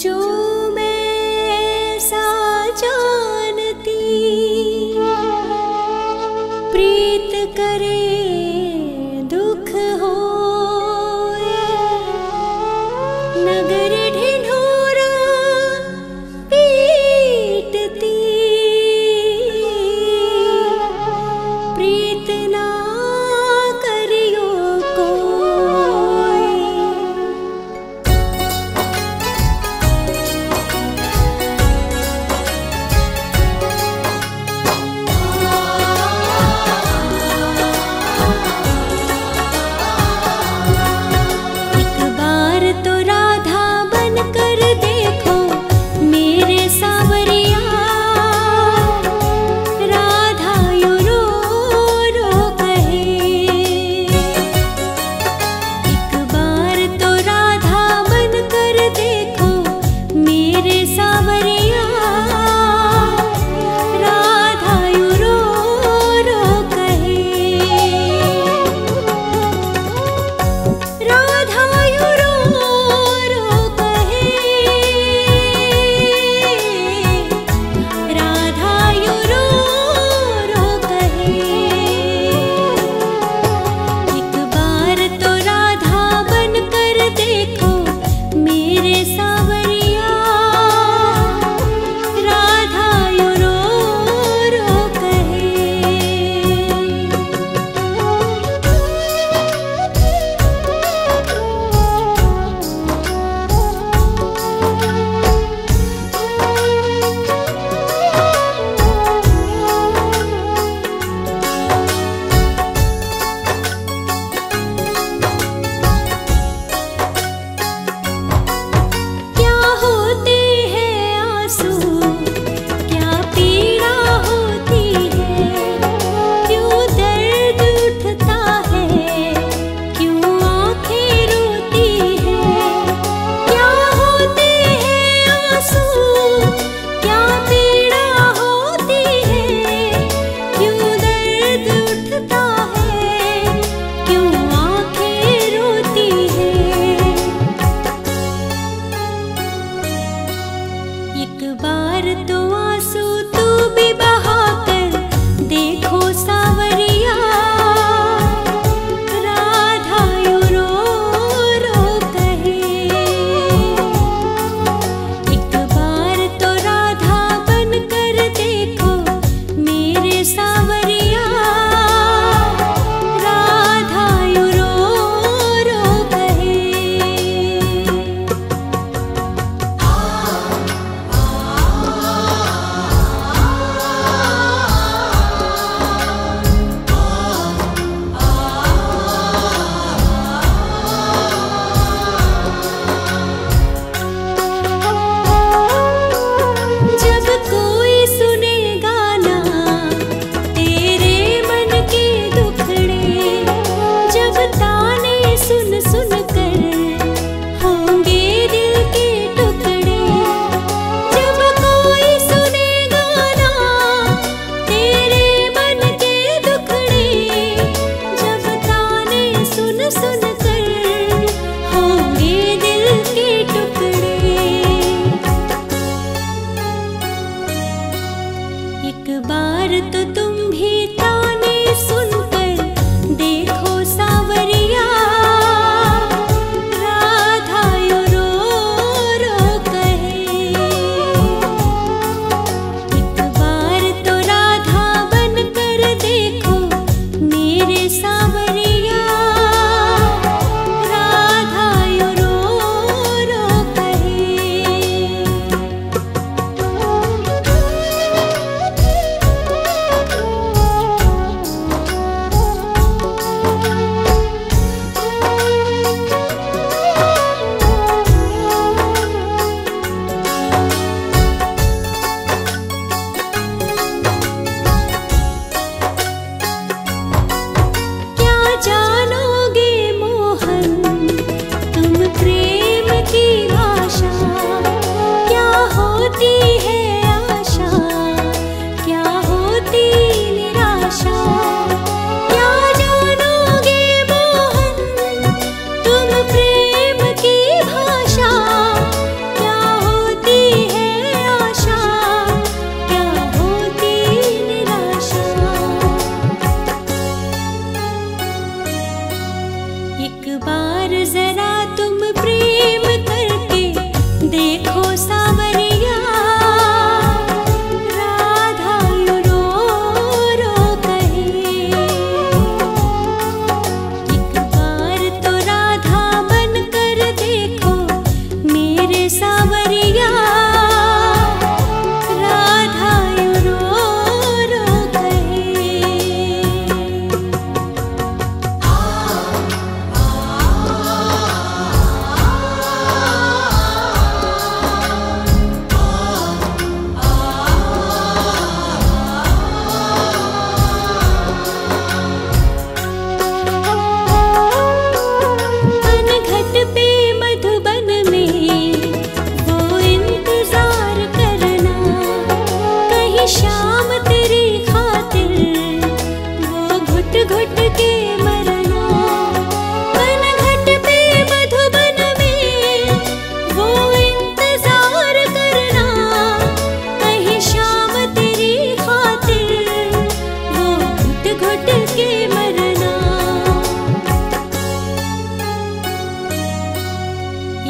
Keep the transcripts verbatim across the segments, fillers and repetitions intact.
जो मैं ऐसा जानती प्रीत करे दुख हो नगर ढिढोरा पीटती प्रीत ना करियो कोई।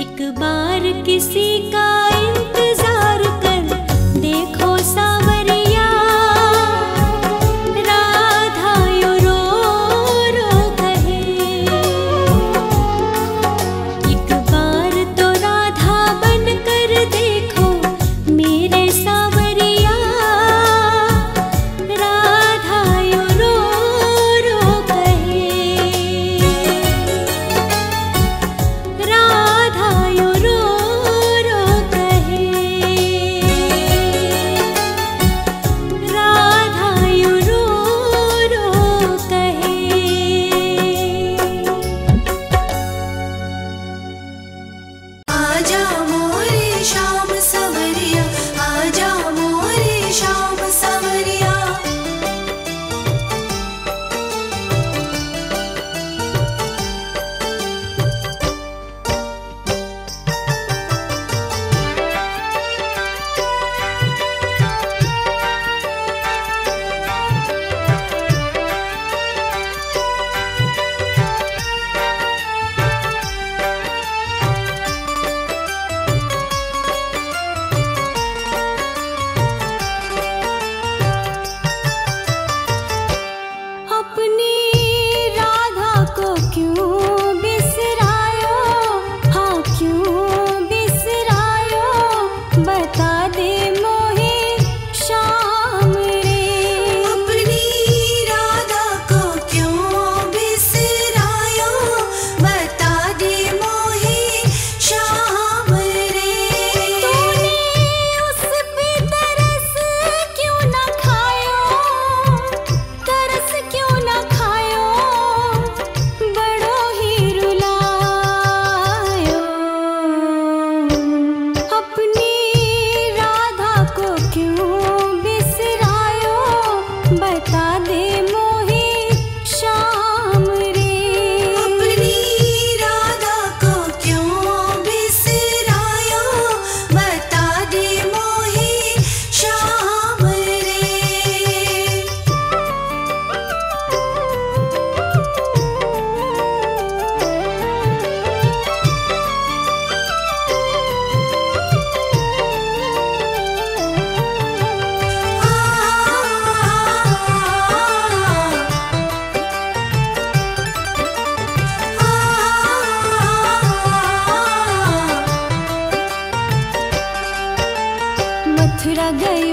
एक बार किसी का इंतजार कर देखो सावरिया, राधा यो रो रो कहे। एक बार तो राधा बन कर देखो मेरे सावरिया, राधा यो रो रो कहे। राधा गई।